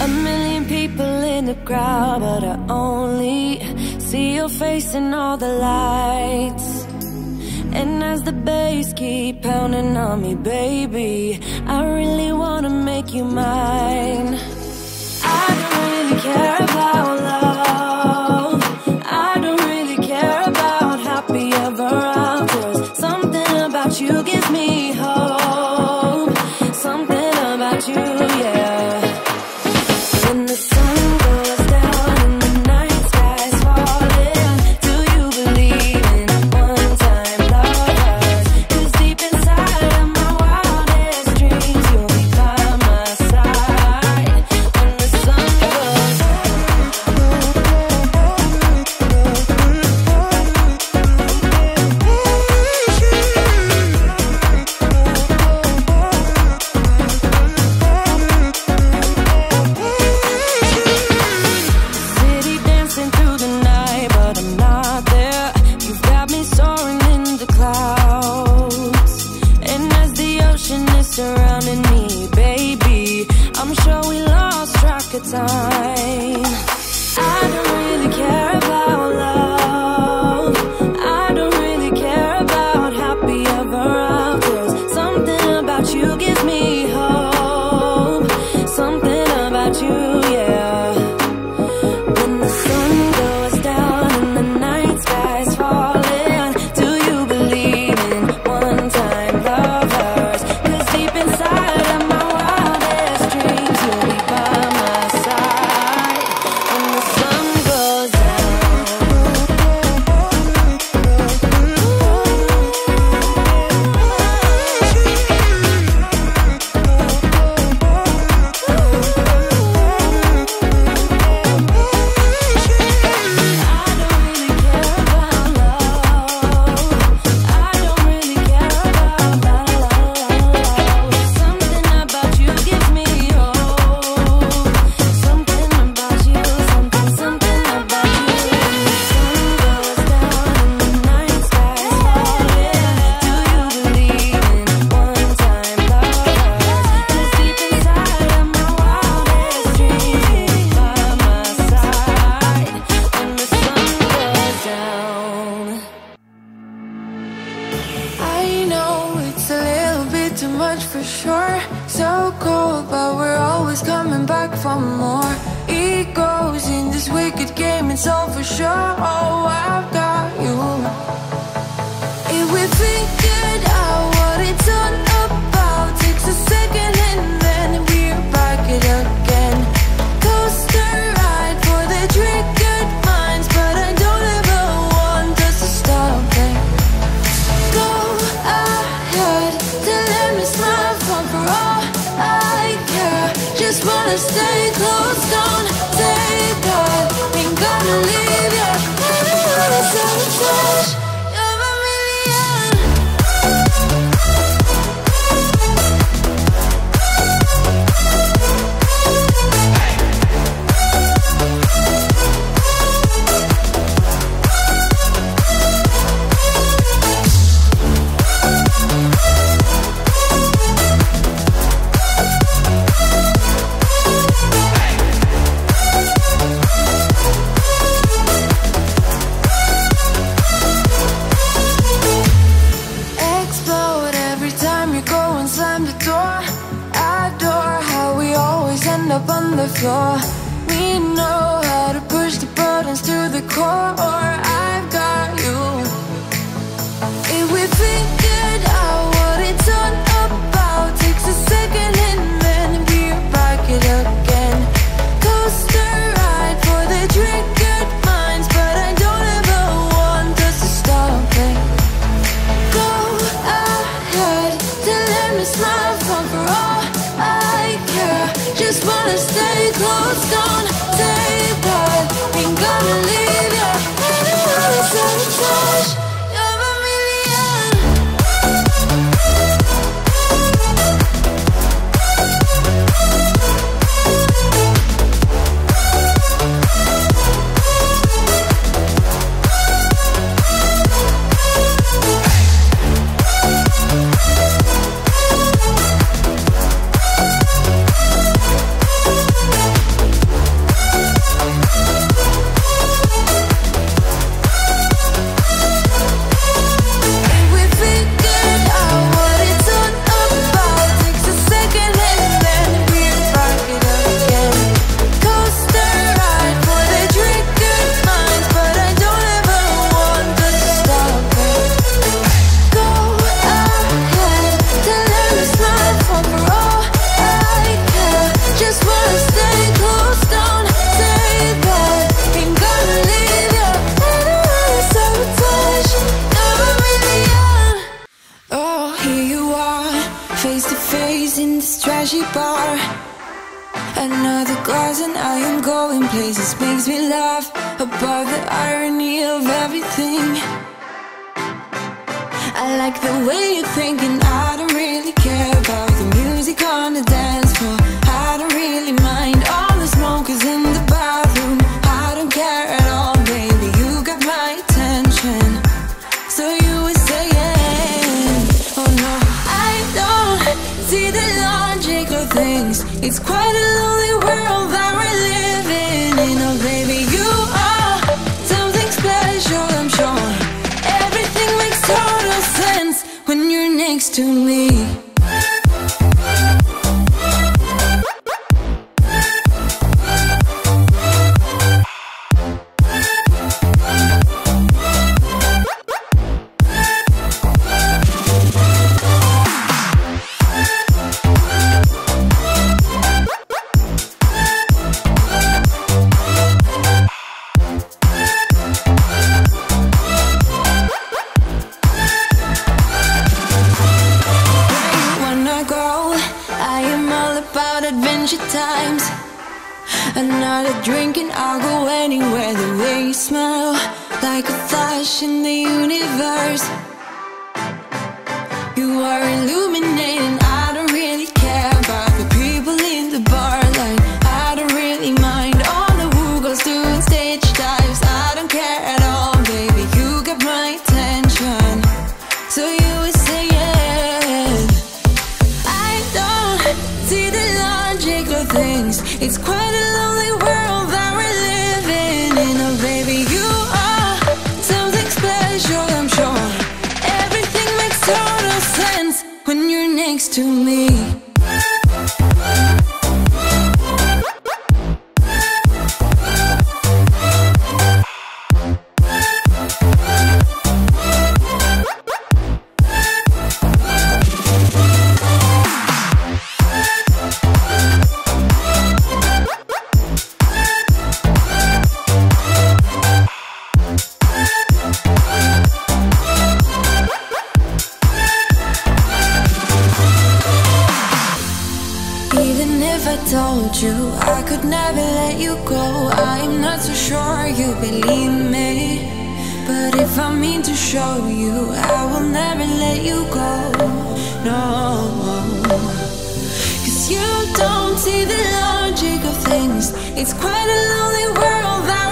A million people in the crowd, but I only see your face in all the lights. And as the bass keep pounding on me, baby, I really wanna make you mine. I don't really care about love, I don't really care about happy ever after. Something about you gives me hope, something about you, yeah. Stay close, don't take that. Ain't gonna leave ya. trashy bar. Another glass and I am going places. Makes me laugh about the irony of everything. I like the way you're thinking. I don't really care about the music on the dance floor. I don't really mind all the smokers in the bathroom. I don't care at all, baby, you got my attention. So you were saying, oh no, I don't see the logic of things. It's quite a lonely world that we're living in. Oh baby, you are something special, I'm sure. Everything makes total sense when you're next to me. Times another drink and I'll go anywhere. The way you smile, like a flash in the universe. You are illuminating. I don't really care about the people in the bar line. I don't really mind all the who goes doing stage dives. I don't care at all, baby, you got my attention. So you were saying, I don't see the things. It's quite a lonely world that we're living in. Oh baby, you are something special, I'm sure. Everything makes total sense when you're next to me. If I told you I could never let you go, I'm not so sure you believe me. But if I mean to show you, I will never let you go. No, 'cause you don't see the logic of things. It's quite a lonely world.